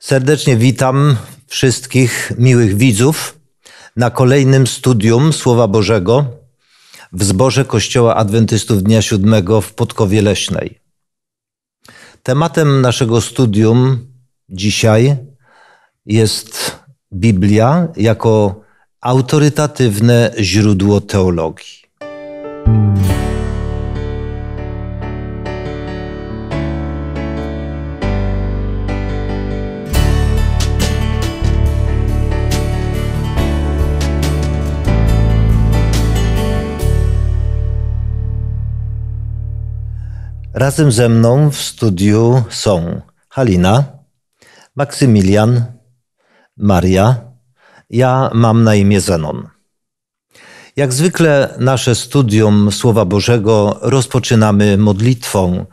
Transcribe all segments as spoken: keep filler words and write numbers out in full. Serdecznie witam wszystkich miłych widzów na kolejnym studium Słowa Bożego w zborze Kościoła Adwentystów Dnia Siódmego w Podkowie Leśnej. Tematem naszego studium dzisiaj jest Biblia jako autorytatywne źródło teologii. Razem ze mną w studiu są Halina, Maksymilian, Maria, ja mam na imię Zenon. Jak zwykle nasze studium Słowa Bożego rozpoczynamy modlitwą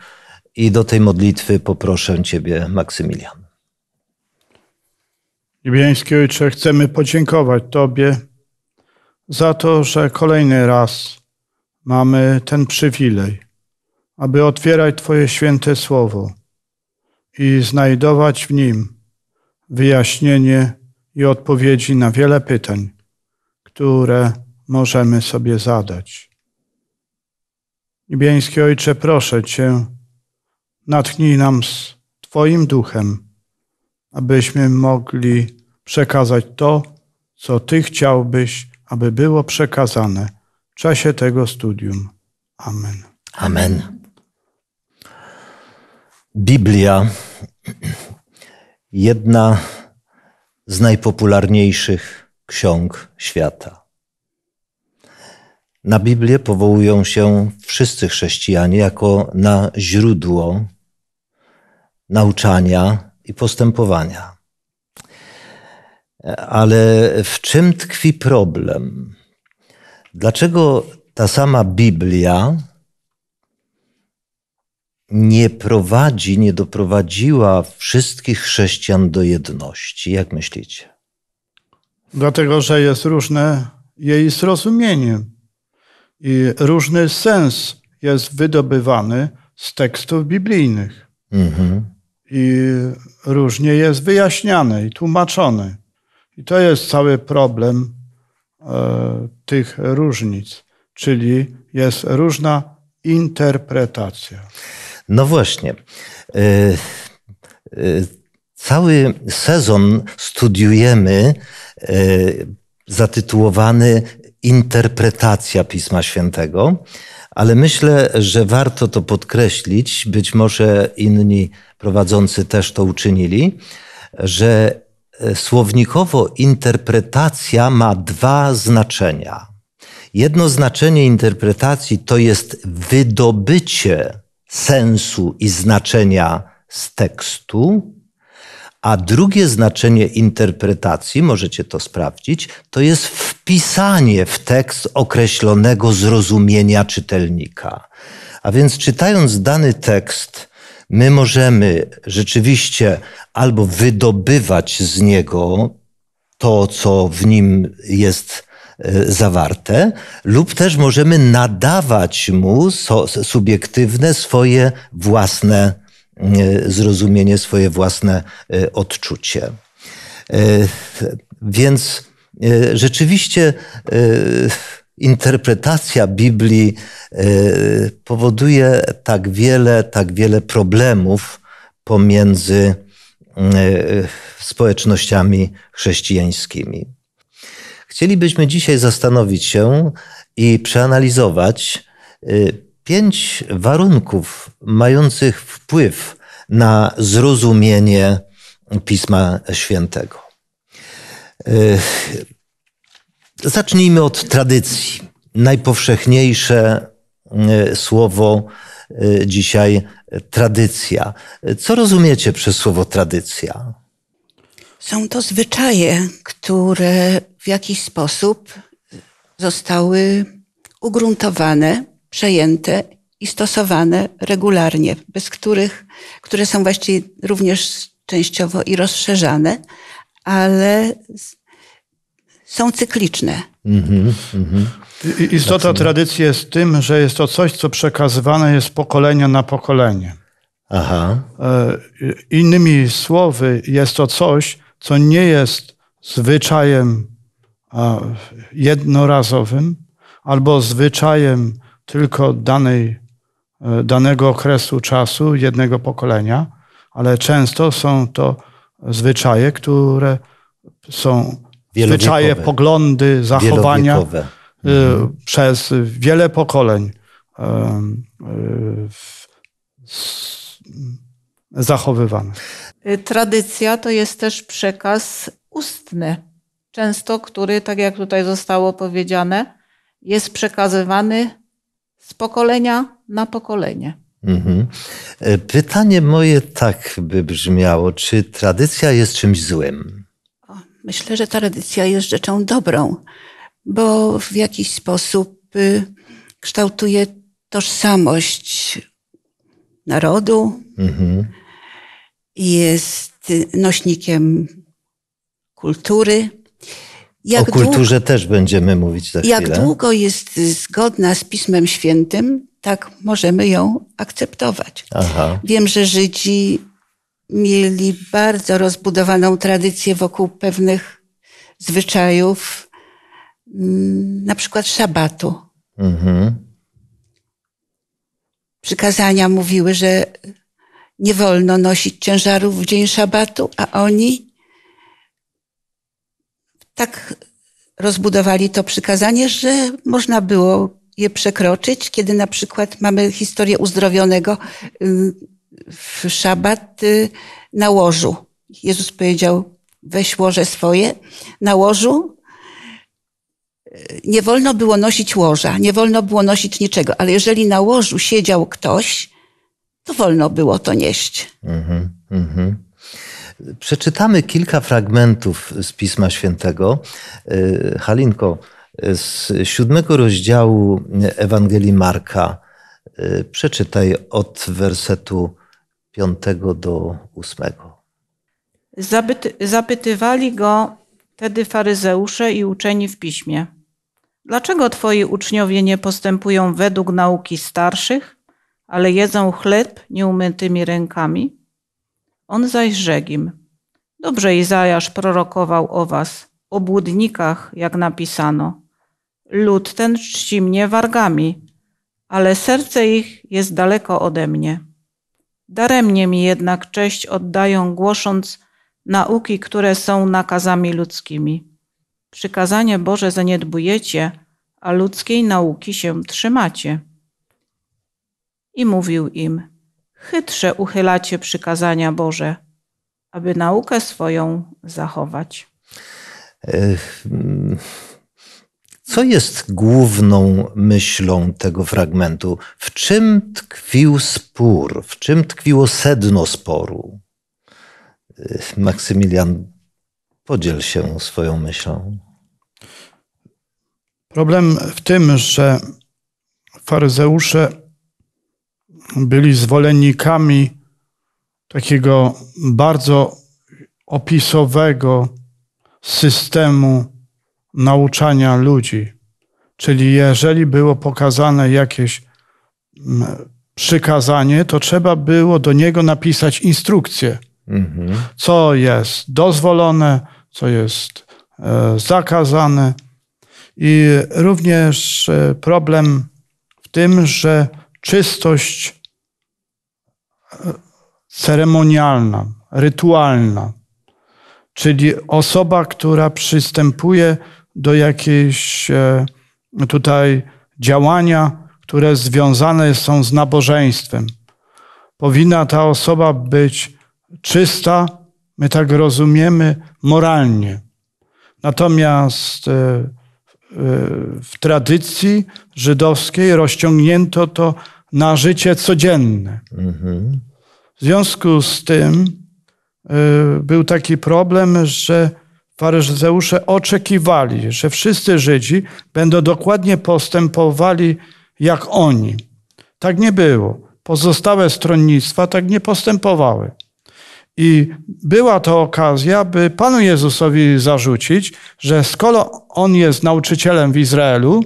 i do tej modlitwy poproszę Ciebie, Maksymilian. Niebiański Ojcze, chcemy podziękować Tobie za to, że kolejny raz mamy ten przywilej, aby otwierać Twoje święte słowo i znajdować w nim wyjaśnienie i odpowiedzi na wiele pytań, które możemy sobie zadać. Niebieski Ojcze, proszę Cię, natchnij nam z Twoim duchem, abyśmy mogli przekazać to, co Ty chciałbyś, aby było przekazane w czasie tego studium. Amen. Amen. Biblia, jedna z najpopularniejszych ksiąg świata. Na Biblię powołują się wszyscy chrześcijanie jako na źródło nauczania i postępowania. Ale w czym tkwi problem? Dlaczego ta sama Biblia nie prowadzi, nie doprowadziła wszystkich chrześcijan do jedności? Jak myślicie? Dlatego, że jest różne jej zrozumienie i różny sens jest wydobywany z tekstów biblijnych. Mhm. I różnie jest wyjaśniany i tłumaczony. I to jest cały problem e, tych różnic, czyli jest różna interpretacja. No właśnie. Cały sezon studiujemy zatytułowany Interpretacja Pisma Świętego, ale myślę, że warto to podkreślić, być może inni prowadzący też to uczynili, że słownikowo interpretacja ma dwa znaczenia. Jedno znaczenie interpretacji to jest wydobycie sensu i znaczenia z tekstu, a drugie znaczenie interpretacji, możecie to sprawdzić, to jest wpisanie w tekst określonego zrozumienia czytelnika. A więc czytając dany tekst, my możemy rzeczywiście albo wydobywać z niego to, co w nim jest zawarte, lub też możemy nadawać mu subiektywne swoje własne zrozumienie, swoje własne odczucie. Więc rzeczywiście interpretacja Biblii powoduje tak wiele, tak wiele problemów pomiędzy społecznościami chrześcijańskimi. Chcielibyśmy dzisiaj zastanowić się i przeanalizować pięć warunków mających wpływ na zrozumienie Pisma Świętego. Zacznijmy od tradycji. Najpowszechniejsze słowo dzisiaj tradycja. Co rozumiecie przez słowo tradycja? Są to zwyczaje, które w jakiś sposób zostały ugruntowane, przejęte i stosowane regularnie, bez których, które są właściwie również częściowo i rozszerzane, ale są cykliczne. Mm-hmm, mm-hmm. Istota tradycji jest tym, że jest to coś, co przekazywane jest z pokolenia na pokolenie. Aha. Innymi słowy, jest to coś, co nie jest zwyczajem jednorazowym albo zwyczajem tylko danej, danego okresu czasu, jednego pokolenia, ale często są to zwyczaje, które są zwyczaje, poglądy, zachowania mhm. przez wiele pokoleń zachowywane. Tradycja to jest też przekaz ustny, często który, tak jak tutaj zostało powiedziane, jest przekazywany z pokolenia na pokolenie. Mhm. Pytanie moje tak by brzmiało, czy tradycja jest czymś złym? Myślę, że tradycja jest rzeczą dobrą, bo w jakiś sposób kształtuje tożsamość narodu, mhm. jest nośnikiem kultury. Jak o kulturze długo, też będziemy mówić za jak chwilę. Jak długo jest zgodna z Pismem Świętym, tak możemy ją akceptować. Aha. Wiem, że Żydzi mieli bardzo rozbudowaną tradycję wokół pewnych zwyczajów, na przykład szabatu. Mhm. Przykazania mówiły, że nie wolno nosić ciężarów w dzień szabatu, a oni tak rozbudowali to przykazanie, że można było je przekroczyć, kiedy na przykład mamy historię uzdrowionego w szabat na łożu. Jezus powiedział, weź łoże swoje. Na łożu nie wolno było nosić łoża, nie wolno było nosić niczego, ale jeżeli na łożu siedział ktoś, to wolno było to nieść. Mhm, mhm. Przeczytamy kilka fragmentów z Pisma Świętego. Halinko, z siódmego rozdziału Ewangelii Marka. Przeczytaj od wersetu piątego do ósmego. Zapytywali go wtedy faryzeusze i uczeni w piśmie. Dlaczego twoi uczniowie nie postępują według nauki starszych, ale jedzą chleb nieumytymi rękami? On zaś rzekł im, dobrze Izajasz prorokował o was, o obłudnikach, jak napisano. Lud ten czci mnie wargami, ale serce ich jest daleko ode mnie. Daremnie mi jednak cześć oddają, głosząc nauki, które są nakazami ludzkimi. Przykazanie Boże zaniedbujecie, a ludzkiej nauki się trzymacie. I mówił im, chytrze uchylacie przykazania Boże, aby naukę swoją zachować. Co jest główną myślą tego fragmentu? W czym tkwił spór? W czym tkwiło sedno sporu? Maksymilian, podziel się swoją myślą. Problem w tym, że faryzeusze byli zwolennikami takiego bardzo opisowego systemu nauczania ludzi. Czyli jeżeli było pokazane jakieś przykazanie, to trzeba było do niego napisać instrukcję, mhm. co jest dozwolone, co jest zakazane. I również problem w tym, że czystość ceremonialna, rytualna, czyli osoba, która przystępuje do jakiejś tutaj działania, które związane są z nabożeństwem. Powinna ta osoba być czysta, my tak rozumiemy, moralnie. Natomiast w tradycji żydowskiej rozciągnięto to na życie codzienne. Mhm. W związku z tym y, był taki problem, że faryzeusze oczekiwali, że wszyscy Żydzi będą dokładnie postępowali jak oni. Tak nie było. Pozostałe stronnictwa tak nie postępowały. I była to okazja, by Panu Jezusowi zarzucić, że skoro On jest nauczycielem w Izraelu,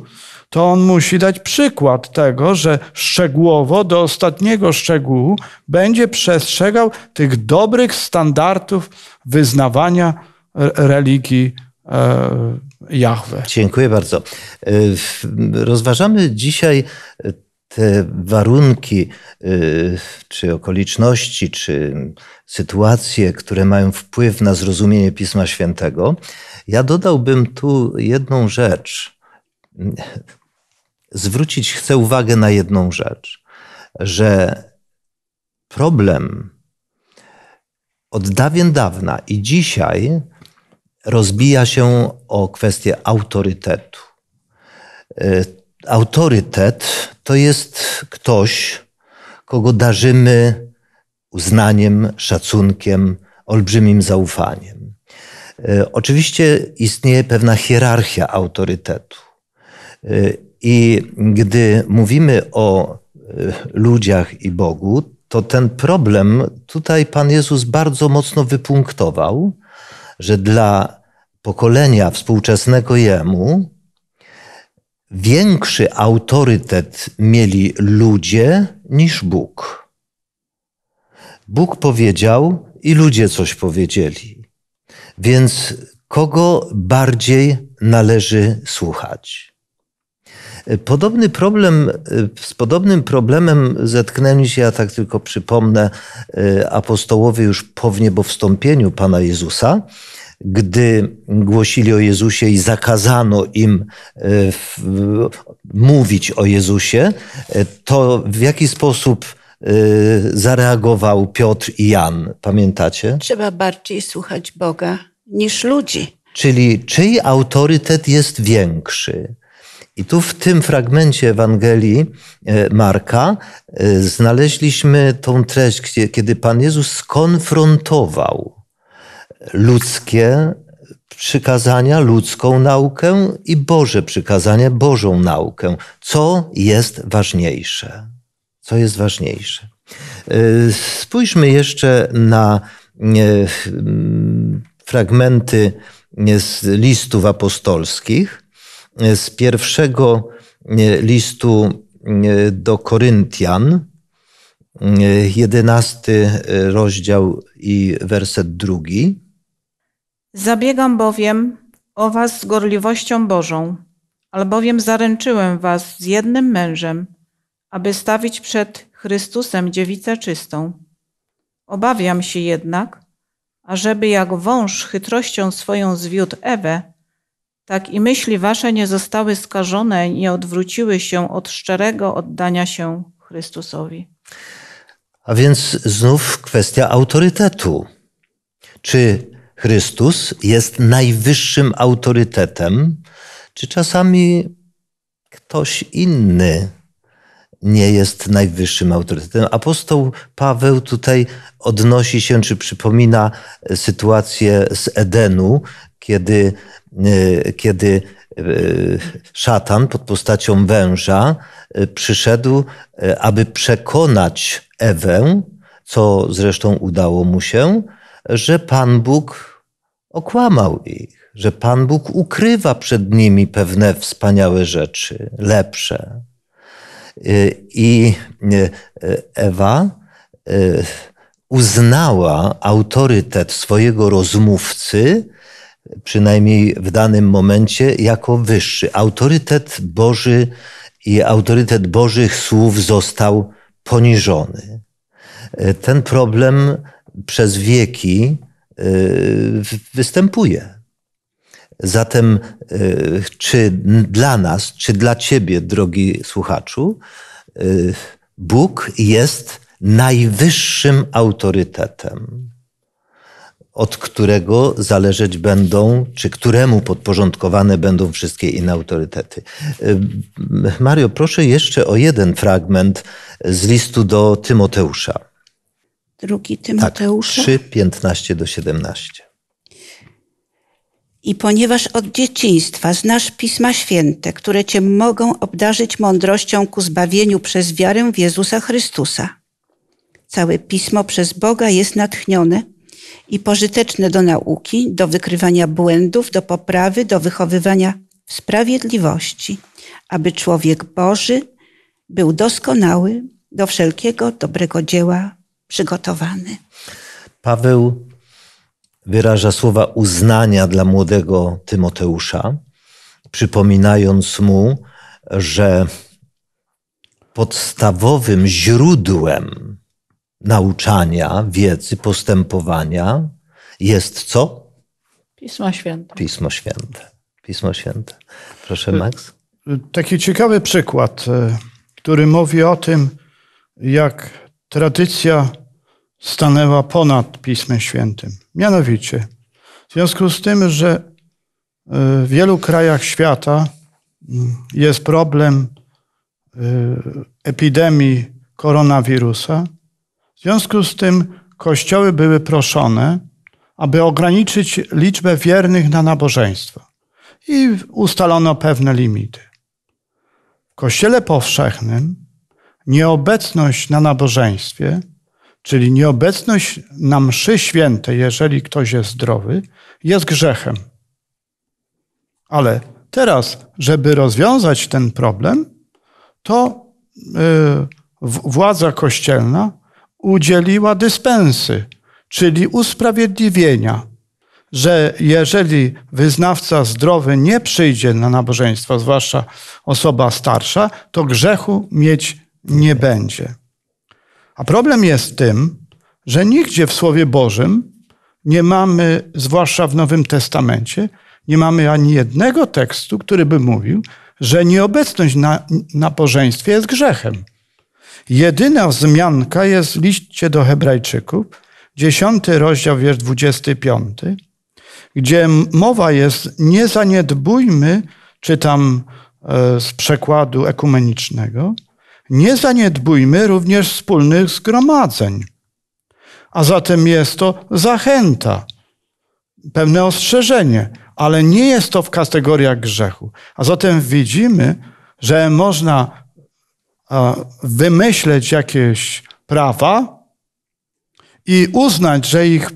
to on musi dać przykład tego, że szczegółowo, do ostatniego szczegółu będzie przestrzegał tych dobrych standardów wyznawania religii Jahwe. Dziękuję bardzo. Rozważamy dzisiaj te warunki, czy okoliczności, czy sytuacje, które mają wpływ na zrozumienie Pisma Świętego. Ja dodałbym tu jedną rzecz. Zwrócić chcę uwagę na jedną rzecz, że problem od dawien dawna i dzisiaj rozbija się o kwestię autorytetu. Autorytet to jest ktoś, kogo darzymy uznaniem, szacunkiem, olbrzymim zaufaniem. Oczywiście istnieje pewna hierarchia autorytetu. I gdy mówimy o ludziach i Bogu, to ten problem tutaj Pan Jezus bardzo mocno wypunktował, że dla pokolenia współczesnego Jemu większy autorytet mieli ludzie niż Bóg. Bóg powiedział i ludzie coś powiedzieli. Więc kogo bardziej należy słuchać? Podobny problem, z podobnym problemem zetknęli się, ja tak tylko przypomnę, apostołowie już po wniebowstąpieniu Pana Jezusa, gdy głosili o Jezusie i zakazano im mówić o Jezusie, to w jaki sposób zareagował Piotr i Jan? Pamiętacie? Trzeba bardziej słuchać Boga niż ludzi. Czyli czyj autorytet jest większy? I tu w tym fragmencie Ewangelii Marka znaleźliśmy tą treść, kiedy Pan Jezus skonfrontował ludzkie przykazania, ludzką naukę i Boże przykazania, Bożą naukę. Co jest ważniejsze? Co jest ważniejsze? Spójrzmy jeszcze na fragmenty z listów apostolskich. Z pierwszego listu do Koryntian, jedenasty rozdział i werset drugi. Zabiegam bowiem o was z gorliwością Bożą, albowiem zaręczyłem was z jednym mężem, aby stawić przed Chrystusem dziewicę czystą. Obawiam się jednak, ażeby jak wąż chytrością swoją zwiódł Ewę, tak i myśli wasze nie zostały skażone i nie odwróciły się od szczerego oddania się Chrystusowi. A więc znów kwestia autorytetu. Czy Chrystus jest najwyższym autorytetem, czy czasami ktoś inny nie jest najwyższym autorytetem? Apostoł Paweł tutaj odnosi się, czy przypomina sytuację z Edenu, Kiedy, kiedy szatan pod postacią węża przyszedł, aby przekonać Ewę, co zresztą udało mu się, że Pan Bóg okłamał ich, że Pan Bóg ukrywa przed nimi pewne wspaniałe rzeczy, lepsze. I Ewa uznała autorytet swojego rozmówcy, przynajmniej w danym momencie, jako wyższy. Autorytet Boży i autorytet Bożych słów został poniżony. Ten problem przez wieki występuje. Zatem czy dla nas, czy dla ciebie, drogi słuchaczu, Bóg jest najwyższym autorytetem, od którego zależeć będą, czy któremu podporządkowane będą wszystkie inne autorytety. Mario, proszę jeszcze o jeden fragment z listu do Tymoteusza. Drugi Tymoteusza. Tak, trzy, piętnaście do siedemnaście. I ponieważ od dzieciństwa znasz Pisma Święte, które cię mogą obdarzyć mądrością ku zbawieniu przez wiarę w Jezusa Chrystusa. Całe Pismo przez Boga jest natchnione i pożyteczne do nauki, do wykrywania błędów, do poprawy, do wychowywania sprawiedliwości, aby człowiek Boży był doskonały, do wszelkiego dobrego dzieła przygotowany. Paweł wyraża słowa uznania dla młodego Tymoteusza, przypominając mu, że podstawowym źródłem nauczania, wiedzy, postępowania jest co? Pismo Święte. Pismo Święte. Pismo Święte. Proszę, Max. Taki ciekawy przykład, który mówi o tym, jak tradycja stanęła ponad Pismem Świętym. Mianowicie, w związku z tym, że w wielu krajach świata jest problem epidemii koronawirusa, w związku z tym kościoły były proszone, aby ograniczyć liczbę wiernych na nabożeństwa. I ustalono pewne limity. W Kościele powszechnym nieobecność na nabożeństwie, czyli nieobecność na mszy świętej, jeżeli ktoś jest zdrowy, jest grzechem. Ale teraz, żeby rozwiązać ten problem, to władza kościelna udzieliła dyspensy, czyli usprawiedliwienia, że jeżeli wyznawca zdrowy nie przyjdzie na nabożeństwo, zwłaszcza osoba starsza, to grzechu mieć nie będzie. A problem jest w tym, że nigdzie w Słowie Bożym nie mamy, zwłaszcza w Nowym Testamencie, nie mamy ani jednego tekstu, który by mówił, że nieobecność na nabożeństwie jest grzechem. Jedyna wzmianka jest w liście do Hebrajczyków, dziesiąty rozdział, wiersz dwudziesty piąty, gdzie mowa jest, nie zaniedbujmy, czytam z przekładu ekumenicznego, nie zaniedbujmy również wspólnych zgromadzeń. A zatem jest to zachęta, pewne ostrzeżenie, ale nie jest to w kategoriach grzechu. A zatem widzimy, że można wymyśleć jakieś prawa i uznać, że ich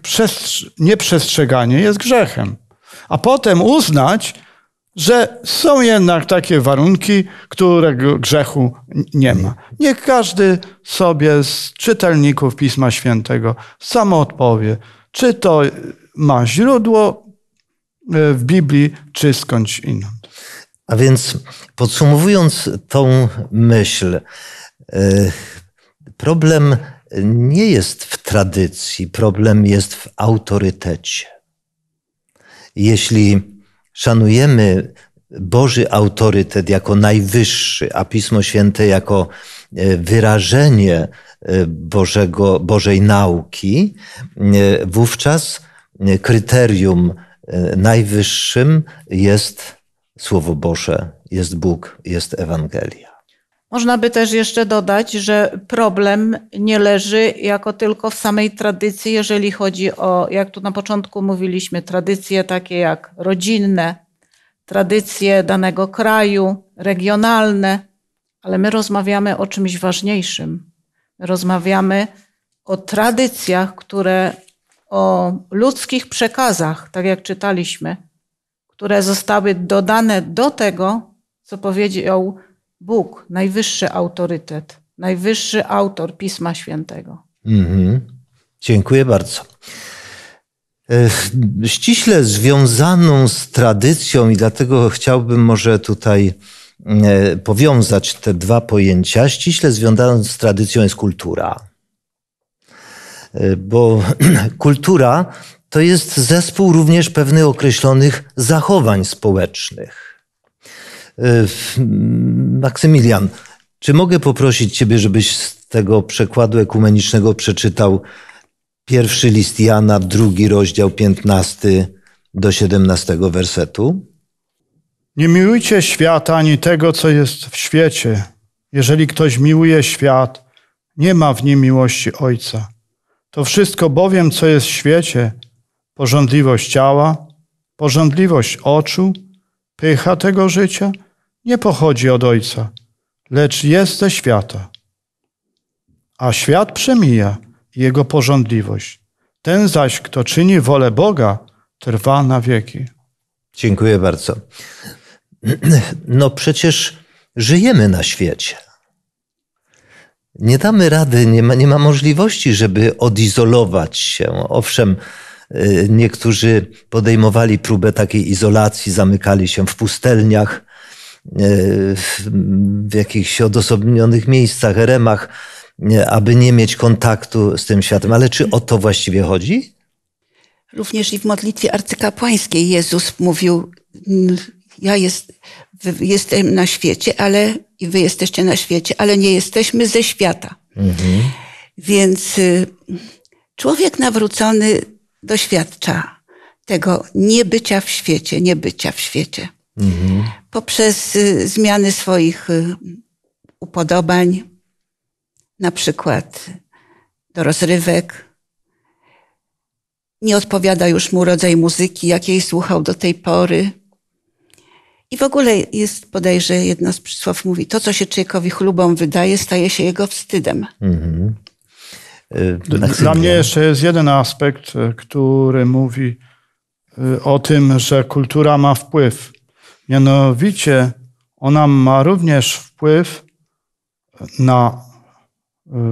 nieprzestrzeganie jest grzechem. A potem uznać, że są jednak takie warunki, którego grzechu nie ma. Niech każdy sobie z czytelników Pisma Świętego samo odpowie, czy to ma źródło w Biblii, czy skądś inąd. A więc podsumowując tą myśl, problem nie jest w tradycji, problem jest w autorytecie. Jeśli szanujemy Boży autorytet jako najwyższy, a Pismo Święte jako wyrażenie Bożego, Bożej nauki, wówczas kryterium najwyższym jest Słowo Boże, jest Bóg, jest Ewangelia. Można by też jeszcze dodać, że problem nie leży jako tylko w samej tradycji, jeżeli chodzi o, jak tu na początku mówiliśmy, tradycje takie jak rodzinne, tradycje danego kraju, regionalne, ale my rozmawiamy o czymś ważniejszym. Rozmawiamy o tradycjach, które, o ludzkich przekazach, tak jak czytaliśmy, które zostały dodane do tego, co powiedział Bóg, najwyższy autorytet, najwyższy autor Pisma Świętego. Mm-hmm. Dziękuję bardzo. Ściśle związaną z tradycją i dlatego chciałbym może tutaj powiązać te dwa pojęcia. Ściśle związaną z tradycją jest kultura. Bo kultura to jest zespół również pewnych określonych zachowań społecznych. Maksymilian, czy mogę poprosić Ciebie, żebyś z tego przekładu ekumenicznego przeczytał pierwszy list Jana, drugi rozdział, piętnasty do siedemnastego wersetu? Nie miłujcie świata ani tego, co jest w świecie. Jeżeli ktoś miłuje świat, nie ma w nim miłości Ojca. To wszystko bowiem, co jest w świecie, pożądliwość ciała, pożądliwość oczu, pycha tego życia nie pochodzi od Ojca, lecz jest ze świata. A świat przemija jego pożądliwość. Ten zaś, kto czyni wolę Boga, trwa na wieki. Dziękuję bardzo. no przecież żyjemy na świecie. Nie damy rady, nie ma, nie ma możliwości, żeby odizolować się. Owszem, niektórzy podejmowali próbę takiej izolacji, zamykali się w pustelniach, w jakichś odosobnionych miejscach, eremach, aby nie mieć kontaktu z tym światem. Ale czy o to właściwie chodzi? Również i w modlitwie arcykapłańskiej Jezus mówił, ja jest, jestem na świecie, ale i wy jesteście na świecie, ale nie jesteśmy ze świata. Mhm. Więc człowiek nawrócony doświadcza tego niebycia w świecie, niebycia w świecie. Mhm. Poprzez zmiany swoich upodobań, na przykład do rozrywek. Nie odpowiada już mu rodzaj muzyki, jakiej słuchał do tej pory. I w ogóle jest, bodajże jedna z przysłów mówi, to co się człowiekowi chlubą wydaje, staje się jego wstydem. Mm-hmm. Yy, Dla mnie jeszcze jest jeden aspekt, który mówi o tym, że kultura ma wpływ. Mianowicie ona ma również wpływ na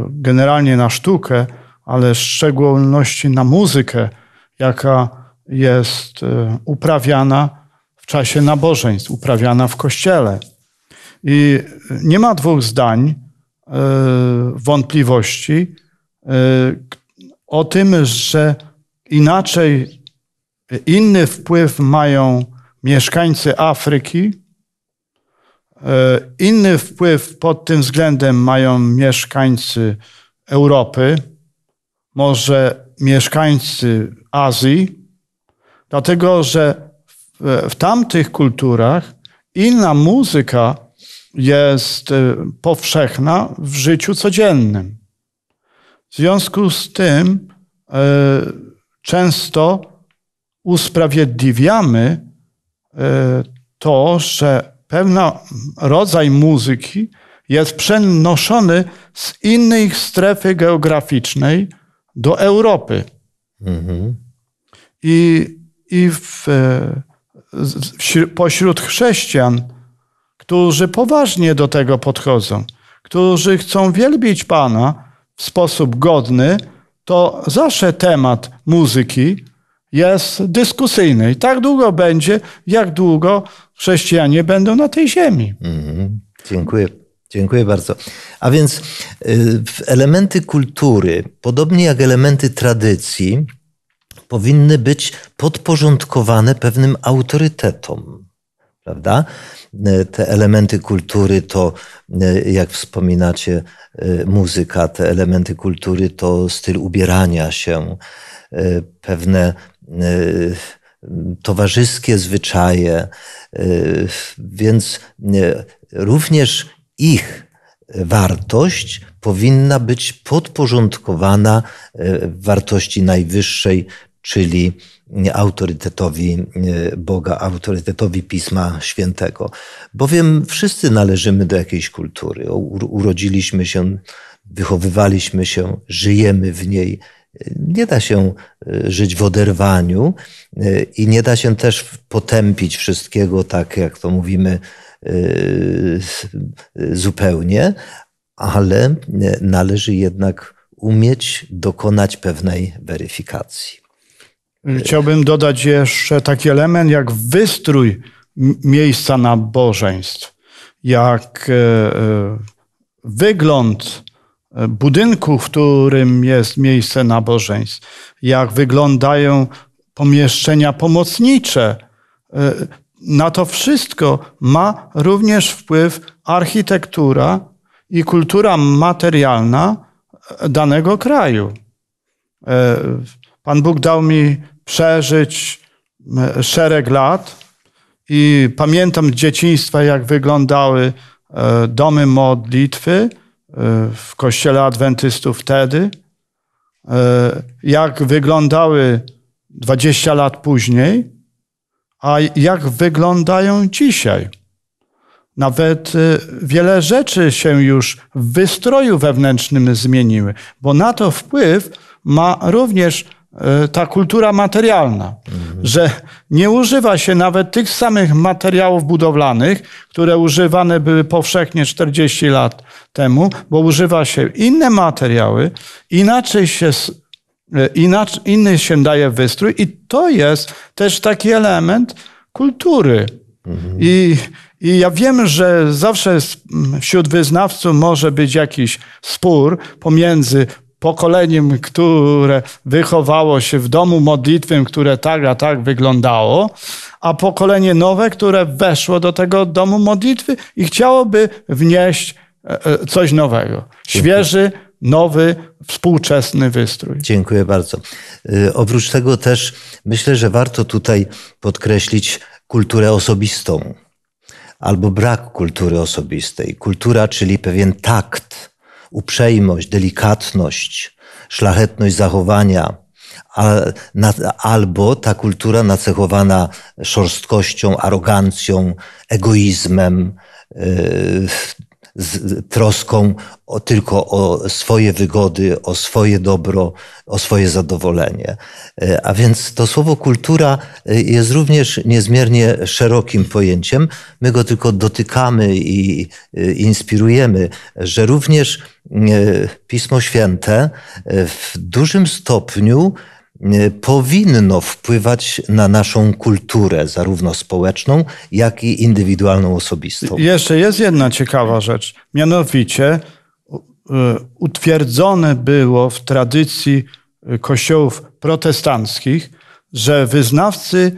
generalnie na sztukę, ale w szczególności na muzykę, jaka jest uprawiana w czasie nabożeństw, uprawiana w kościele. I nie ma dwóch zdań, wątpliwości o tym, że inaczej, inny wpływ mają mieszkańcy Afryki, inny wpływ pod tym względem mają mieszkańcy Europy, może mieszkańcy Azji, dlatego że w, w tamtych kulturach inna muzyka jest powszechna w życiu codziennym. W związku z tym y, często usprawiedliwiamy y, to, że pewien rodzaj muzyki jest przenoszony z innej strefy geograficznej do Europy. Mhm. I, i w, pośród chrześcijan, którzy poważnie do tego podchodzą, którzy chcą wielbić Pana w sposób godny, to zawsze temat muzyki jest dyskusyjny. I tak długo będzie, jak długo chrześcijanie będą na tej ziemi. Mhm. Dziękuję. Dziękuję bardzo. A więc elementy kultury, podobnie jak elementy tradycji, powinny być podporządkowane pewnym autorytetom, prawda? Te elementy kultury to, jak wspominacie, muzyka, te elementy kultury to styl ubierania się, pewne towarzyskie zwyczaje, więc również ich wartość powinna być podporządkowana wartości najwyższej, czyli autorytetowi Boga, autorytetowi Pisma Świętego. Bowiem wszyscy należymy do jakiejś kultury. Urodziliśmy się, wychowywaliśmy się, żyjemy w niej. Nie da się żyć w oderwaniu i nie da się też potępić wszystkiego, tak jak to mówimy, zupełnie, ale należy jednak umieć dokonać pewnej weryfikacji. Chciałbym dodać jeszcze taki element jak wystrój miejsca nabożeństw, jak wygląd budynku, w którym jest miejsce nabożeństw, jak wyglądają pomieszczenia pomocnicze. Na to wszystko ma również wpływ architektura i kultura materialna danego kraju. Pan Bóg dał mi przeżyć szereg lat i pamiętam z dzieciństwa, jak wyglądały domy modlitwy w Kościele Adwentystów wtedy, jak wyglądały dwadzieścia lat później, a jak wyglądają dzisiaj. Nawet wiele rzeczy się już w wystroju wewnętrznym zmieniły, bo na to wpływ ma również ta kultura materialna. że nie używa się nawet tych samych materiałów budowlanych, które używane były powszechnie czterdzieści lat temu, bo używa się inne materiały, inaczej się, inaczej, inny się daje wystrój i to jest też taki element kultury. Mhm. I, I ja wiem, że zawsze wśród wyznawców może być jakiś spór pomiędzy pokoleniem, które wychowało się w domu modlitwym, które tak, a tak wyglądało, a pokolenie nowe, które weszło do tego domu modlitwy i chciałoby wnieść coś nowego. Świeży, nowy, współczesny wystrój. Dziękuję bardzo. Oprócz tego też myślę, że warto tutaj podkreślić kulturę osobistą albo brak kultury osobistej. Kultura, czyli pewien takt, uprzejmość, delikatność, szlachetność zachowania, albo ta kultura nacechowana szorstkością, arogancją, egoizmem, troską o, tylko o swoje wygody, o swoje dobro, o swoje zadowolenie. A więc to słowo kultura jest również niezmiernie szerokim pojęciem. My go tylko dotykamy i inspirujemy, że również Pismo Święte w dużym stopniu powinno wpływać na naszą kulturę, zarówno społeczną, jak i indywidualną, osobistą. Jeszcze jest jedna ciekawa rzecz. Mianowicie utwierdzone było w tradycji kościołów protestanckich, że wyznawcy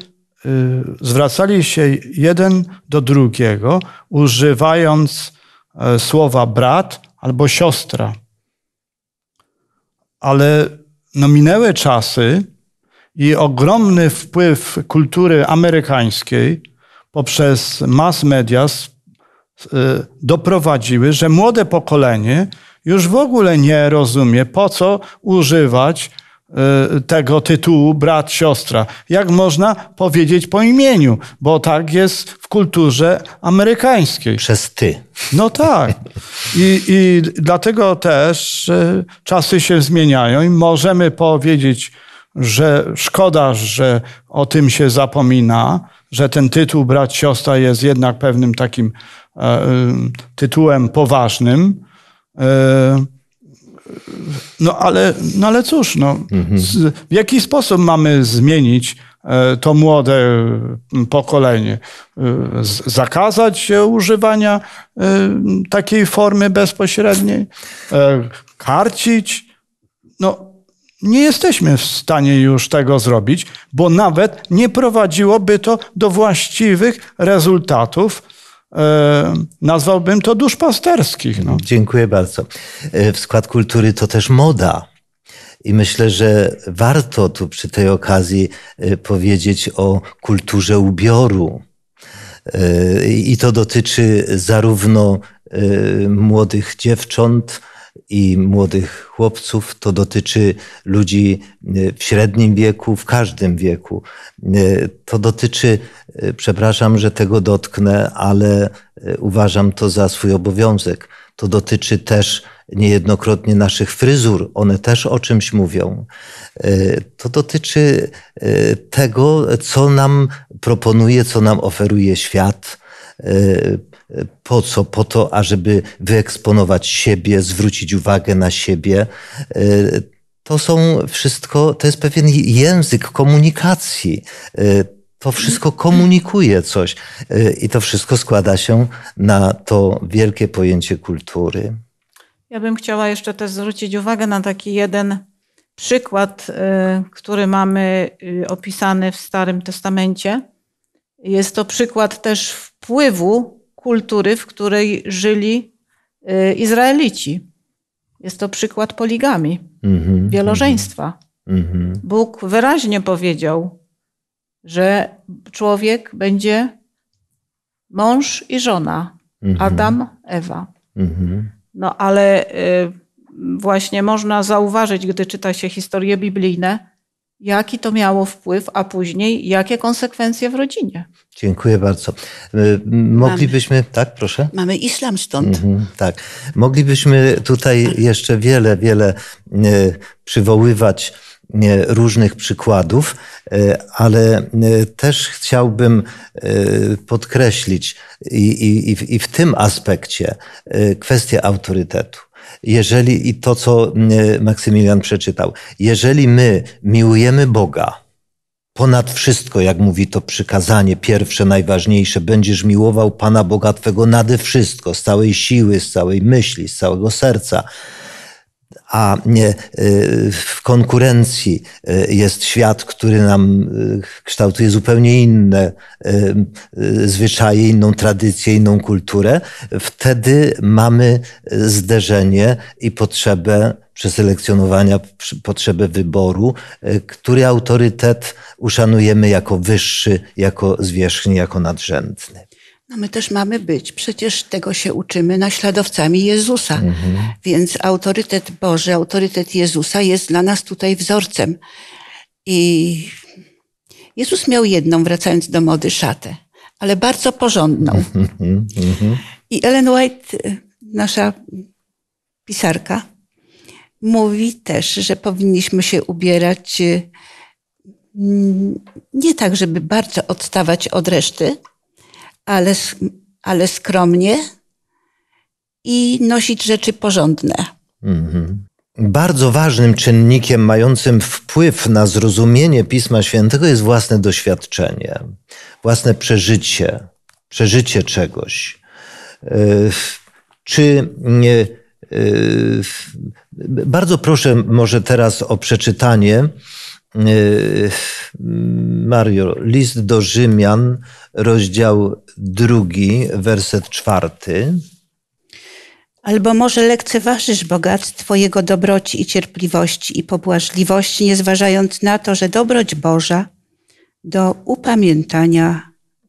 zwracali się jeden do drugiego, używając słowa brat albo siostra. Ale no minęły czasy i ogromny wpływ kultury amerykańskiej poprzez mass media doprowadziły, że młode pokolenie już w ogóle nie rozumie, po co używać tego tytułu brat, siostra. Jak można powiedzieć po imieniu, bo tak jest w kulturze amerykańskiej. Przez ty. No tak. I, i dlatego też czasy się zmieniają i możemy powiedzieć, że szkoda, że o tym się zapomina, że ten tytuł brat, siostra jest jednak pewnym takim e, tytułem poważnym. E, No ale, no ale cóż, no, mhm. w jaki sposób mamy zmienić to młode pokolenie? Zakazać się używania takiej formy bezpośredniej? Karcić? No, nie jesteśmy w stanie już tego zrobić, bo nawet nie prowadziłoby to do właściwych rezultatów. Nazwałbym to duszpasterskich. No. Dziękuję bardzo. W skład kultury to też moda. I myślę, że warto tu przy tej okazji powiedzieć o kulturze ubioru. I to dotyczy zarówno młodych dziewcząt i młodych chłopców, to dotyczy ludzi w średnim wieku, w każdym wieku. To dotyczy, przepraszam, że tego dotknę, ale uważam to za swój obowiązek. To dotyczy też niejednokrotnie naszych fryzur. One też o czymś mówią. To dotyczy tego, co nam proponuje, co nam oferuje świat. Po co? Po to, ażeby wyeksponować siebie, zwrócić uwagę na siebie. To są wszystko, to jest pewien język komunikacji. To wszystko komunikuje coś i to wszystko składa się na to wielkie pojęcie kultury. Ja bym chciała jeszcze też zwrócić uwagę na taki jeden przykład, który mamy opisany w Starym Testamencie. Jest to przykład też wpływu kultury, w której żyli Izraelici. Jest to przykład poligami, mm-hmm, wielożeństwa. Mm-hmm. Bóg wyraźnie powiedział, że człowiek będzie mąż i żona, mm-hmm. Adam, Ewa. Mm-hmm. No ale właśnie można zauważyć, gdy czyta się historie biblijne, jaki to miało wpływ, a później jakie konsekwencje w rodzinie. Dziękuję bardzo. Moglibyśmy... Mamy. Tak, proszę? Mamy islam stąd. Mhm, tak. Moglibyśmy tutaj jeszcze wiele, wiele przywoływać różnych przykładów, ale też chciałbym podkreślić i, i, i w tym aspekcie kwestię autorytetu. Jeżeli, i to, co Maksymilian przeczytał, jeżeli my miłujemy Boga ponad wszystko, jak mówi to przykazanie pierwsze, najważniejsze, będziesz miłował Pana Boga Twego nade wszystko, z całej siły, z całej myśli, z całego serca, a w konkurencji jest świat, który nam kształtuje zupełnie inne zwyczaje, inną tradycję, inną kulturę, wtedy mamy zderzenie i potrzebę przeselekcjonowania, potrzebę wyboru, który autorytet uszanujemy jako wyższy, jako zwierzchni, jako nadrzędny. No my też mamy być. Przecież tego się uczymy, naśladowcami Jezusa. Mhm. Więc autorytet Boży, autorytet Jezusa jest dla nas tutaj wzorcem. I Jezus miał jedną, wracając do mody, szatę, ale bardzo porządną. Mhm. Mhm. I Ellen White, nasza pisarka, mówi też, że powinniśmy się ubierać nie tak, żeby bardzo odstawać od reszty, Ale, ale skromnie i nosić rzeczy porządne. Mm-hmm. Bardzo ważnym czynnikiem mającym wpływ na zrozumienie Pisma Świętego jest własne doświadczenie, własne przeżycie, przeżycie czegoś. Yy, czy nie, yy, bardzo proszę może teraz o przeczytanie, Mario, list do Rzymian, rozdział drugi, werset czwarty. Albo może lekceważysz bogactwo Jego dobroci i cierpliwości i pobłażliwości, nie zważając na to, że dobroć Boża do upamiętania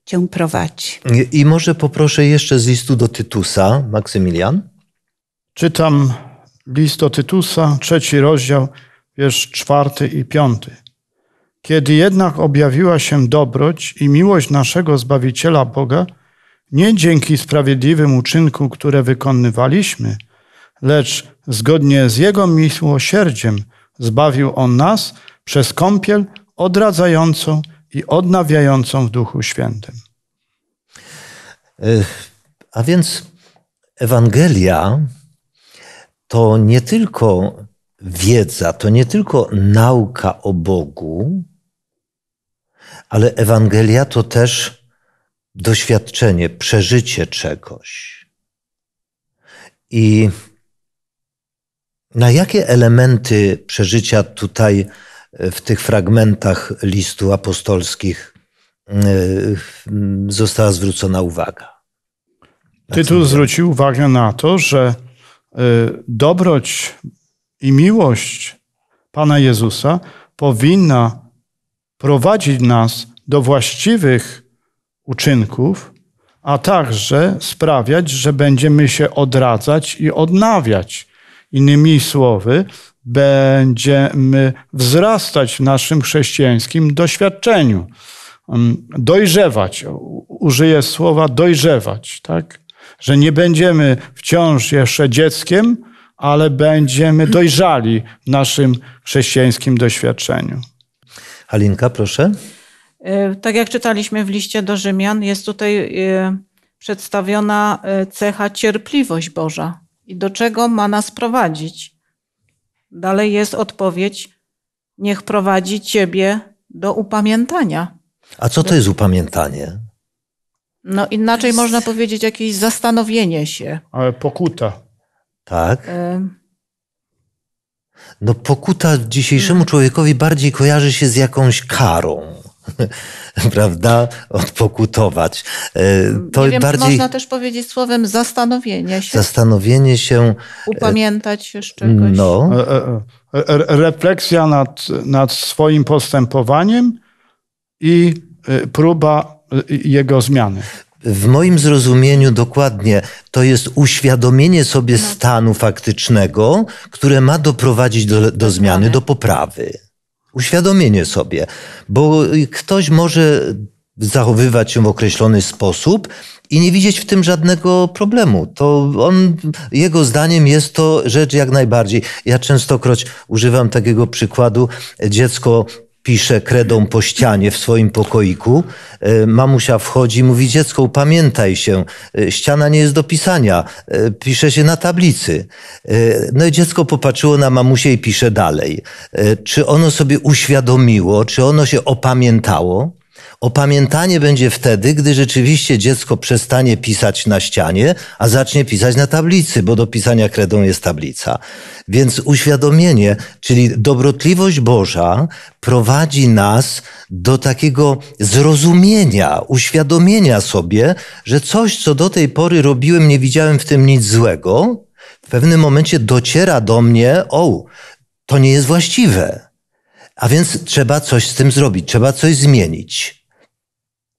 Cię prowadzi. I, i może poproszę jeszcze z listu do Tytusa, Maksymilian. Czytam list do Tytusa, trzeci rozdział, wiersz czwarty i piąty. Kiedy jednak objawiła się dobroć i miłość naszego Zbawiciela Boga, nie dzięki sprawiedliwym uczynku, które wykonywaliśmy, lecz zgodnie z Jego miłosierdziem zbawił On nas przez kąpiel odradzającą i odnawiającą w Duchu Świętym. A więc Ewangelia to nie tylko wiedza, to nie tylko nauka o Bogu, ale Ewangelia to też doświadczenie, przeżycie czegoś. I na jakie elementy przeżycia tutaj w tych fragmentach listu apostolskich została zwrócona uwaga? Tytuł zwrócił uwagę na to, że dobroć i miłość Pana Jezusa powinna prowadzić nas do właściwych uczynków, a także sprawiać, że będziemy się odradzać i odnawiać. Innymi słowy, będziemy wzrastać w naszym chrześcijańskim doświadczeniu. Dojrzewać, użyję słowa dojrzewać, tak? Że nie będziemy wciąż jeszcze dzieckiem, ale będziemy dojrzali w naszym chrześcijańskim doświadczeniu. Halinka, proszę. Tak jak czytaliśmy w liście do Rzymian, jest tutaj przedstawiona cecha cierpliwość Boża. I do czego ma nas prowadzić? Dalej jest odpowiedź, niech prowadzi Ciebie do upamiętania. A co to jest upamiętanie? No inaczej jest, można powiedzieć, jakieś zastanowienie się. Ale pokuta. Tak. No pokuta dzisiejszemu człowiekowi bardziej kojarzy się z jakąś karą, prawda? Odpokutować. To nie wiem, bardziej... można też powiedzieć słowem zastanowienie się. Zastanowienie się. Upamiętać się z czegoś. No. Refleksja nad, nad swoim postępowaniem i próba jego zmiany. W moim zrozumieniu dokładnie to jest uświadomienie sobie stanu faktycznego, które ma doprowadzić do, do zmiany, do poprawy. Uświadomienie sobie, bo ktoś może zachowywać się w określony sposób i nie widzieć w tym żadnego problemu. To on, jego zdaniem jest to rzecz jak najbardziej. Ja częstokroć używam takiego przykładu. Dziecko pisze kredą po ścianie w swoim pokoiku. Mamusia wchodzi i mówi: dziecko, upamiętaj się. Ściana nie jest do pisania. Pisze się na tablicy. No i dziecko popatrzyło na mamusię i pisze dalej. Czy ono sobie uświadomiło, czy ono się opamiętało? Opamiętanie będzie wtedy, gdy rzeczywiście dziecko przestanie pisać na ścianie, a zacznie pisać na tablicy, bo do pisania kredą jest tablica. Więc uświadomienie, czyli dobrotliwość Boża, prowadzi nas do takiego zrozumienia, uświadomienia sobie, że coś, co do tej pory robiłem, nie widziałem w tym nic złego, w pewnym momencie dociera do mnie: o, to nie jest właściwe. A więc trzeba coś z tym zrobić, trzeba coś zmienić.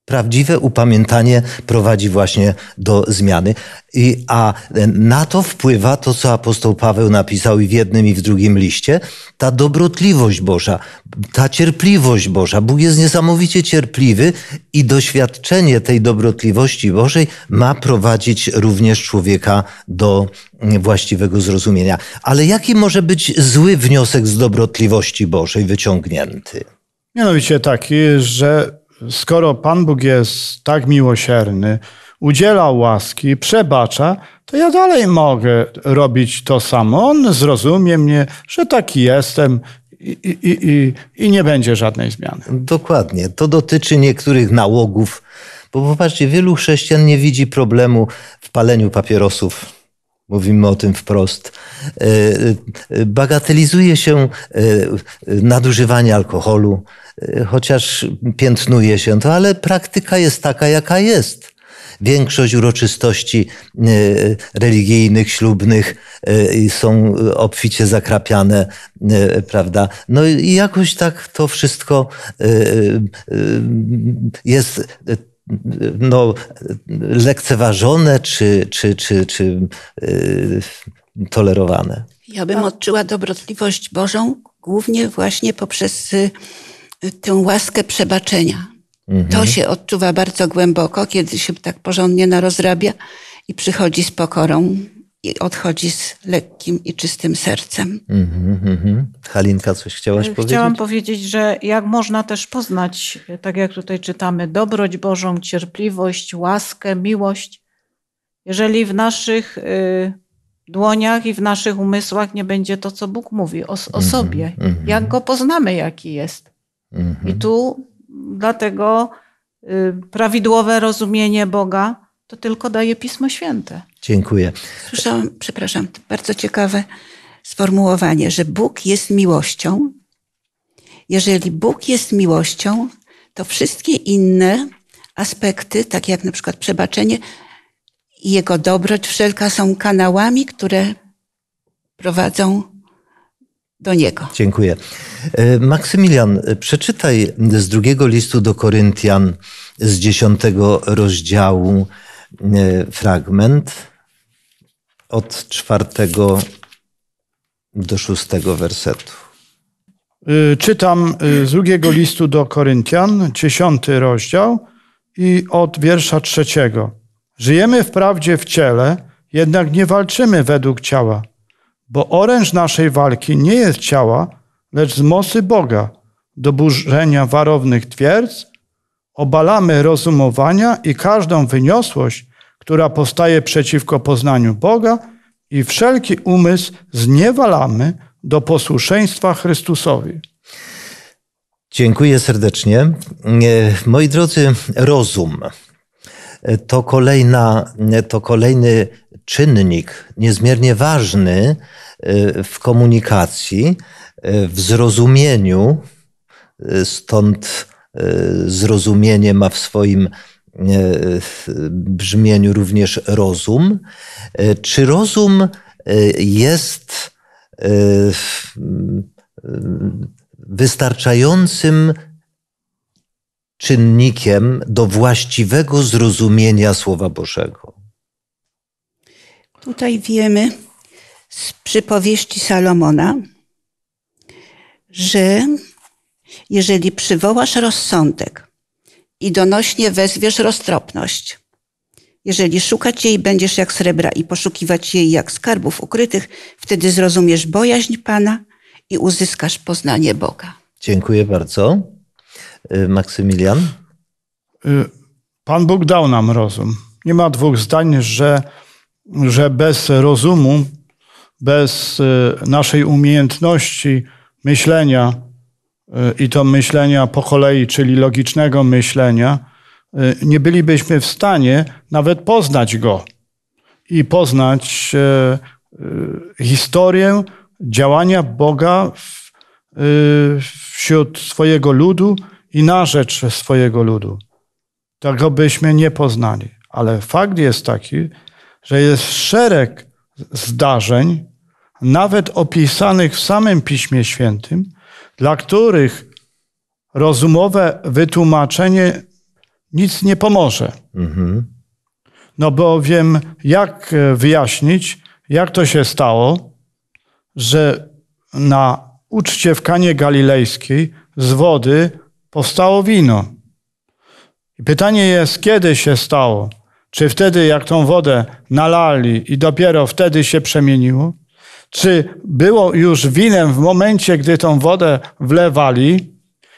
Prawdziwe upamiętanie prowadzi właśnie do zmiany. I, a na to wpływa to, co apostoł Paweł napisał i w jednym, i w drugim liście. Ta dobrotliwość Boża, ta cierpliwość Boża. Bóg jest niesamowicie cierpliwy i doświadczenie tej dobrotliwości Bożej ma prowadzić również człowieka do właściwego zrozumienia. Ale jaki może być zły wniosek z dobrotliwości Bożej wyciągnięty? Mianowicie taki, że skoro Pan Bóg jest tak miłosierny, udziela łaski, przebacza, to ja dalej mogę robić to samo. On zrozumie mnie, że taki jestem i, i, i, i nie będzie żadnej zmiany. Dokładnie. To dotyczy niektórych nałogów, bo popatrzcie, wielu chrześcijan nie widzi problemu w paleniu papierosów. Mówimy o tym wprost. Bagatelizuje się nadużywanie alkoholu, chociaż piętnuje się to, ale praktyka jest taka, jaka jest. Większość uroczystości religijnych, ślubnych są obficie zakrapiane, prawda? No i jakoś tak to wszystko jest no, lekceważone czy, czy, czy, czy yy, tolerowane. Ja bym odczuła dobrotliwość Bożą głównie właśnie poprzez y, tę łaskę przebaczenia. Mhm. To się odczuwa bardzo głęboko, kiedy się tak porządnie narozrabia i przychodzi z pokorą i odchodzi z lekkim i czystym sercem. Mm-hmm, mm-hmm. Halinka, coś chciałaś Chciałam powiedzieć? Chciałam powiedzieć, że jak można też poznać, tak jak tutaj czytamy, dobroć Bożą, cierpliwość, łaskę, miłość. Jeżeli w naszych y, dłoniach i w naszych umysłach nie będzie to, co Bóg mówi o, o mm-hmm, sobie. Mm-hmm. Jak go poznamy, jaki jest. Mm-hmm. I tu dlatego y, prawidłowe rozumienie Boga to tylko daje Pismo Święte. Dziękuję. Słyszałam, przepraszam, bardzo ciekawe sformułowanie, że Bóg jest miłością. Jeżeli Bóg jest miłością, to wszystkie inne aspekty, takie jak na przykład przebaczenie i Jego dobroć wszelka, są kanałami, które prowadzą do Niego. Dziękuję. Maksymilian, przeczytaj z drugiego listu do Koryntian z dziesiątego rozdziału fragment od czwartego do szóstego wersetu. Czytam z drugiego listu do Koryntian, dziesiąty rozdział i od wiersza trzeciego. Żyjemy wprawdzie w ciele, jednak nie walczymy według ciała, bo oręż naszej walki nie jest ciała, lecz z mocy Boga, do burzenia warownych twierdz. Obalamy rozumowania i każdą wyniosłość, która powstaje przeciwko poznaniu Boga, i wszelki umysł zniewalamy do posłuszeństwa Chrystusowi. Dziękuję serdecznie. Moi drodzy, rozum to, kolejna, to kolejny czynnik niezmiernie ważny w komunikacji, w zrozumieniu, stąd zrozumienie ma w swoim brzmieniu również rozum. Czy rozum jest wystarczającym czynnikiem do właściwego zrozumienia Słowa Bożego? Tutaj wiemy z przypowieści Salomona, że jeżeli przywołasz rozsądek i donośnie wezwiesz roztropność. Jeżeli szukać jej będziesz jak srebra i poszukiwać jej jak skarbów ukrytych, wtedy zrozumiesz bojaźń Pana i uzyskasz poznanie Boga. Dziękuję bardzo. Maksymilian? Pan Bóg dał nam rozum. Nie ma dwóch zdań, że, że bez rozumu, bez naszej umiejętności myślenia i to myślenia po kolei, czyli logicznego myślenia, nie bylibyśmy w stanie nawet poznać Go i poznać historię działania Boga wśród swojego ludu i na rzecz swojego ludu. Tego byśmy nie poznali. Ale fakt jest taki, że jest szereg zdarzeń, nawet opisanych w samym Piśmie Świętym, dla których rozumowe wytłumaczenie nic nie pomoże. Mhm. No bowiem jak wyjaśnić, jak to się stało, że na uczcie w Kanie Galilejskiej z wody powstało wino. I pytanie jest, kiedy się stało? Czy wtedy, jak tą wodę nalali i dopiero wtedy się przemieniło? Czy było już winem w momencie, gdy tą wodę wlewali?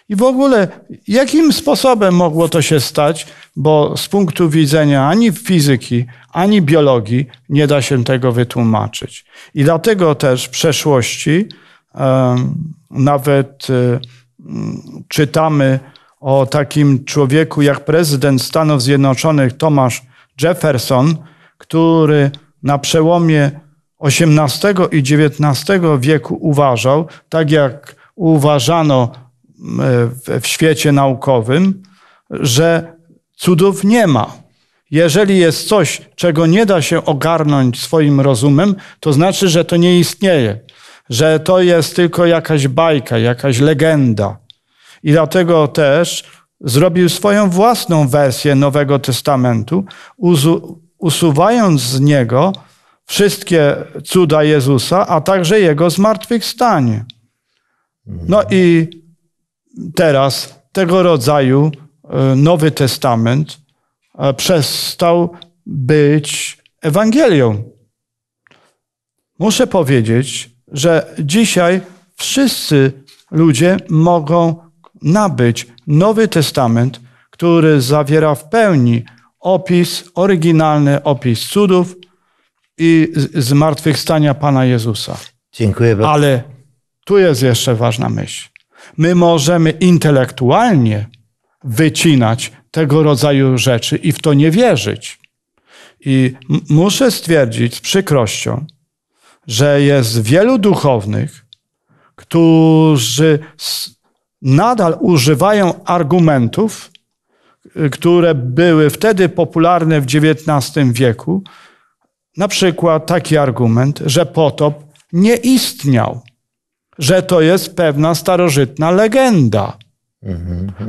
I w ogóle, jakim sposobem mogło to się stać? Bo z punktu widzenia ani fizyki, ani biologii nie da się tego wytłumaczyć. I dlatego też w przeszłości nawet czytamy o takim człowieku jak prezydent Stanów Zjednoczonych Thomas Jefferson, który na przełomie osiemnastego i dziewiętnastego wieku uważał, tak jak uważano w świecie naukowym, że cudów nie ma. Jeżeli jest coś, czego nie da się ogarnąć swoim rozumem, to znaczy, że to nie istnieje, że to jest tylko jakaś bajka, jakaś legenda. I dlatego też zrobił swoją własną wersję Nowego Testamentu, usuwając z niego wszystkie cuda Jezusa, a także Jego zmartwychwstanie. No i teraz tego rodzaju Nowy Testament przestał być Ewangelią. Muszę powiedzieć, że dzisiaj wszyscy ludzie mogą nabyć Nowy Testament, który zawiera w pełni opis, oryginalny opis cudów i zmartwychwstania Pana Jezusa. Dziękuję bardzo. Ale tu jest jeszcze ważna myśl. My możemy intelektualnie wycinać tego rodzaju rzeczy i w to nie wierzyć. I muszę stwierdzić z przykrością, że jest wielu duchownych, którzy nadal używają argumentów, które były wtedy popularne w dziewiętnastym wieku. Na przykład taki argument, że potop nie istniał, że to jest pewna starożytna legenda.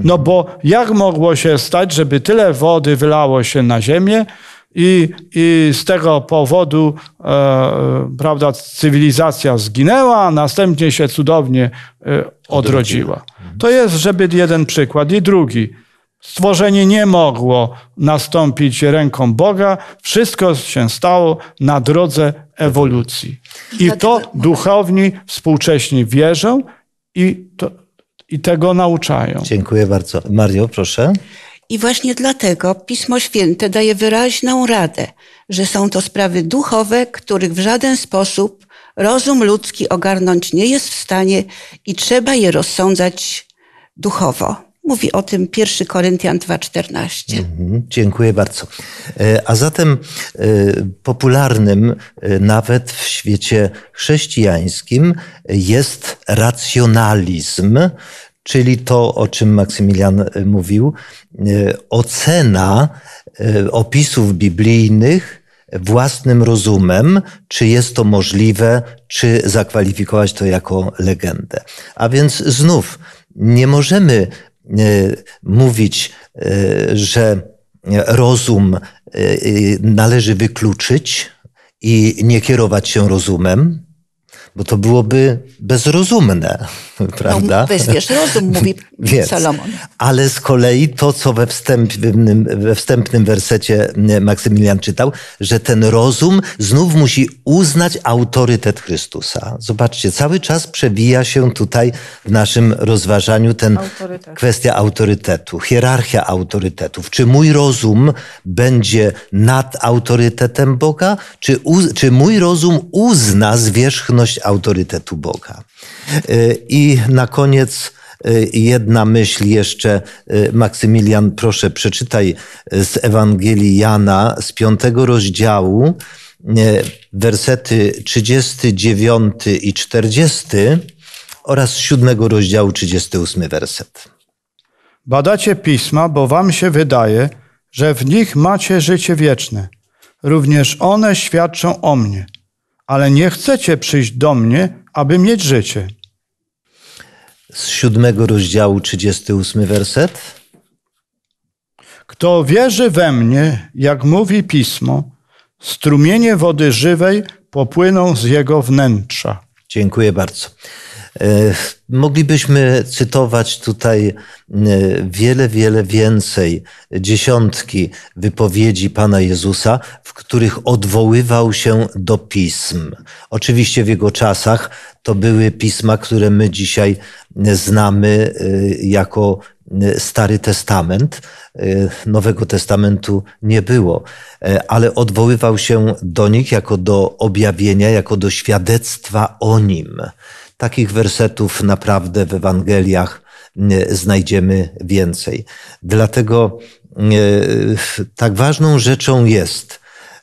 No bo jak mogło się stać, żeby tyle wody wylało się na ziemię i, i z tego powodu e, prawda, cywilizacja zginęła, a następnie się cudownie e, odrodziła. To jest, żeby jeden przykład i drugi. Stworzenie nie mogło nastąpić ręką Boga. Wszystko się stało na drodze ewolucji. I to duchowni współcześni wierzą i, to, i tego nauczają. Dziękuję bardzo. Mario, proszę. I właśnie dlatego Pismo Święte daje wyraźną radę, że są to sprawy duchowe, których w żaden sposób rozum ludzki ogarnąć nie jest w stanie i trzeba je rozsądzać duchowo. Mówi o tym pierwszy Koryntian dwa czternaście. Mhm, dziękuję bardzo. A zatem popularnym nawet w świecie chrześcijańskim jest racjonalizm, czyli to, o czym Maksymilian mówił, ocena opisów biblijnych własnym rozumem, czy jest to możliwe, czy zakwalifikować to jako legendę. A więc znów nie możemy mówić, że rozum należy wykluczyć i nie kierować się rozumem, bo to byłoby bezrozumne, prawda? No, wiesz, rozum, mówi Solomon. Ale z kolei to, co we wstępnym, we wstępnym wersecie Maksymilian czytał, że ten rozum znów musi uznać autorytet Chrystusa. Zobaczcie, cały czas przewija się tutaj w naszym rozważaniu ten Autorytet. kwestia autorytetu, hierarchia autorytetów. Czy mój rozum będzie nad autorytetem Boga? Czy, u, czy mój rozum uzna zwierzchność autorytetu Boga? I na koniec jedna myśl jeszcze. Maksymilian, proszę, przeczytaj z Ewangelii Jana z piątego rozdziału, wersety trzydziesty dziewiąty i czterdziesty oraz z siódmego rozdziału trzydziesty ósmy werset. Badacie pisma, bo wam się wydaje, że w nich macie życie wieczne. Również one świadczą o mnie, ale nie chcecie przyjść do mnie, aby mieć życie. Z siódmego rozdziału, trzydziesty ósmy werset. Kto wierzy we mnie, jak mówi Pismo, strumienie wody żywej popłyną z jego wnętrza. Dziękuję bardzo. Moglibyśmy cytować tutaj wiele, wiele więcej, dziesiątki wypowiedzi Pana Jezusa, w których odwoływał się do pism. Oczywiście w jego czasach to były pisma, które my dzisiaj znamy jako Stary Testament. Nowego Testamentu nie było, ale odwoływał się do nich jako do objawienia, jako do świadectwa o nim. Takich wersetów naprawdę w Ewangeliach znajdziemy więcej. Dlatego tak ważną rzeczą jest,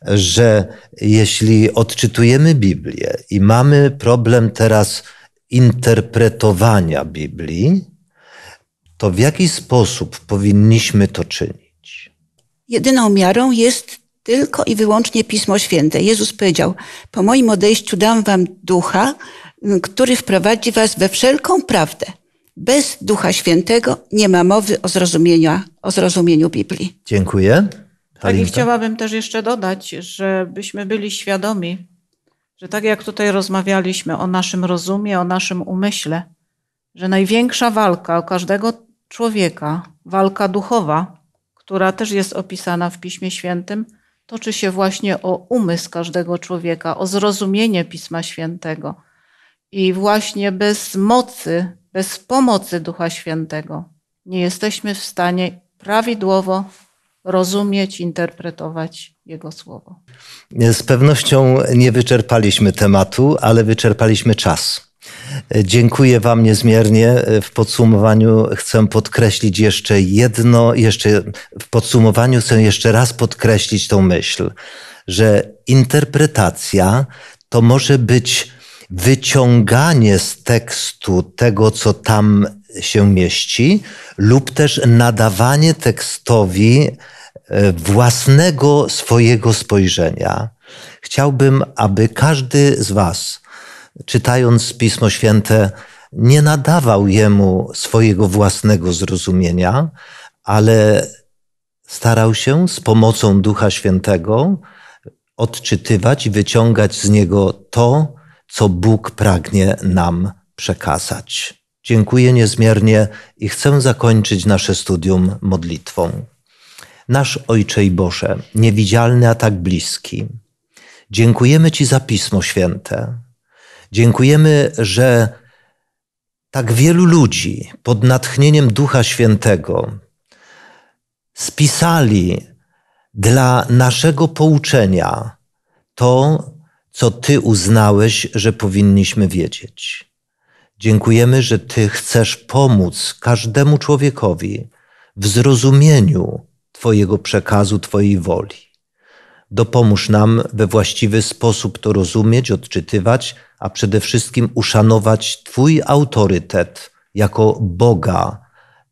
że jeśli odczytujemy Biblię i mamy problem teraz interpretowania Biblii, to w jaki sposób powinniśmy to czynić? Jedyną miarą jest tylko i wyłącznie Pismo Święte. Jezus powiedział, po moim odejściu dam wam ducha, który wprowadzi was we wszelką prawdę. Bez Ducha Świętego nie ma mowy o zrozumieniu, o zrozumieniu Biblii. Dziękuję. Tak, i chciałabym też jeszcze dodać, żebyśmy byli świadomi, że tak jak tutaj rozmawialiśmy o naszym rozumie, o naszym umyśle, że największa walka o każdego człowieka, walka duchowa, która też jest opisana w Piśmie Świętym, toczy się właśnie o umysł każdego człowieka, o zrozumienie Pisma Świętego. I właśnie bez mocy, bez pomocy Ducha Świętego nie jesteśmy w stanie prawidłowo rozumieć, interpretować Jego Słowo. Z pewnością nie wyczerpaliśmy tematu, ale wyczerpaliśmy czas. Dziękuję wam niezmiernie. W podsumowaniu chcę podkreślić jeszcze jedno, jeszcze w podsumowaniu chcę jeszcze raz podkreślić tą myśl, że interpretacja to może być wyciąganie z tekstu tego, co tam się mieści, lub też nadawanie tekstowi własnego swojego spojrzenia. Chciałbym, aby każdy z was, czytając Pismo Święte, nie nadawał jemu swojego własnego zrozumienia, ale starał się z pomocą Ducha Świętego odczytywać i wyciągać z niego to, co Bóg pragnie nam przekazać. Dziękuję niezmiernie i chcę zakończyć nasze studium modlitwą. Nasz Ojcze i Boże, niewidzialny, a tak bliski, dziękujemy Ci za Pismo Święte. Dziękujemy, że tak wielu ludzi pod natchnieniem Ducha Świętego spisali dla naszego pouczenia to, co Ty uznałeś, że powinniśmy wiedzieć. Dziękujemy, że Ty chcesz pomóc każdemu człowiekowi w zrozumieniu Twojego przekazu, Twojej woli. Dopomóż nam we właściwy sposób to rozumieć, odczytywać, a przede wszystkim uszanować Twój autorytet jako Boga,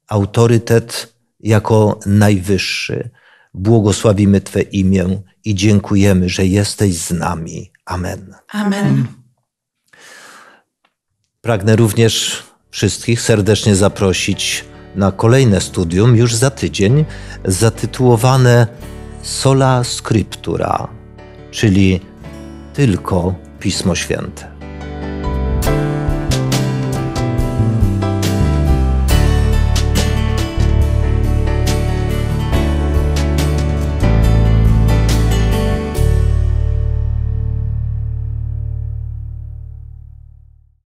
autorytet jako najwyższy. Błogosławimy Twe imię i dziękujemy, że jesteś z nami. Amen. Amen. Pragnę również wszystkich serdecznie zaprosić na kolejne studium już za tydzień, zatytułowane Sola Scriptura, czyli tylko Pismo Święte.